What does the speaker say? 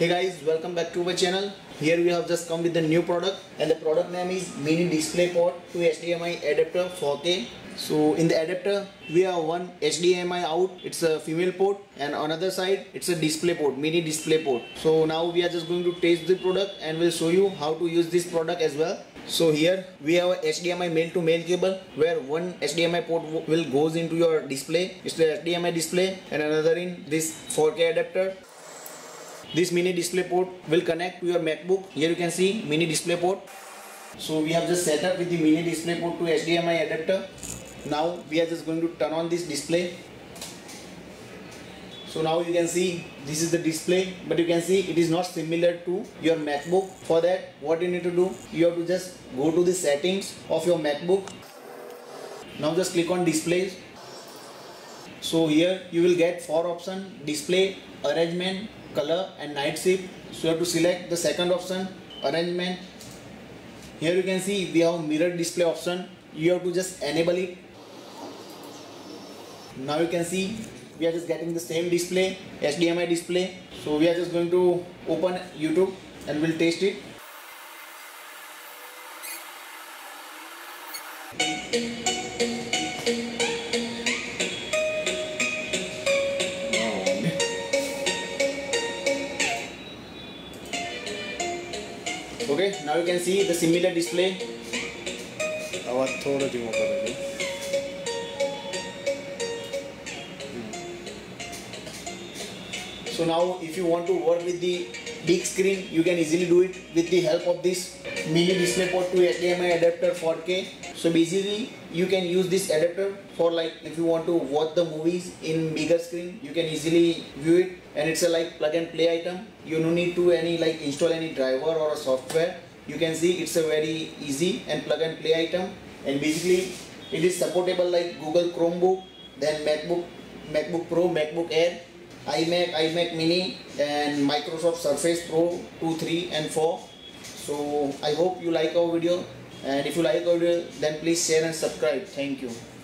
Hey guys, welcome back to my channel. Here we have just come with the new product, and the product name is Mini DisplayPort to HDMI adapter 4K. So in the adapter we have one HDMI out, it's a female port, and another side it's a display port, mini display port. So now we are just going to taste the product and we'll show you how to use this product as well. So here we have a HDMI male to male cable where one HDMI port will goes into your display, it's the HDMI display, and another in this 4K adapter. This mini display port will connect to your MacBook. Here you can see mini display port. So we have just set up with the mini display port to HDMI adapter. Now we are just going to turn on this display. So now you can see this is the display, but you can see it is not similar to your MacBook. For that, what you need to do, you have to just go to the settings of your MacBook. Now just click on displays. So here you will get four options: display, arrangement, color and night shift. So you have to select the second option, arrangement. Here you can see we have mirror display option. You have to just enable it. Now you can see we are just getting the same display, HDMI display. So we are just going to open YouTube and we'll taste it. Okay, now you can see the similar display. So now if you want to work with the big screen, you can easily do it with the help of this mini DisplayPort to HDMI adapter 4K. So basically you can use this adapter for, like, if you want to watch the movies in bigger screen, you can easily view it, and it's a like plug and play item. You don't need to install any driver or a software. You can see it's a very easy and plug and play item, and basically it is supportable like Google Chromebook, then MacBook Pro, MacBook Air, iMac, iMac Mini and Microsoft Surface Pro 2, 3 and 4. So I hope you like our video, and if you like our video then please share and subscribe. Thank you.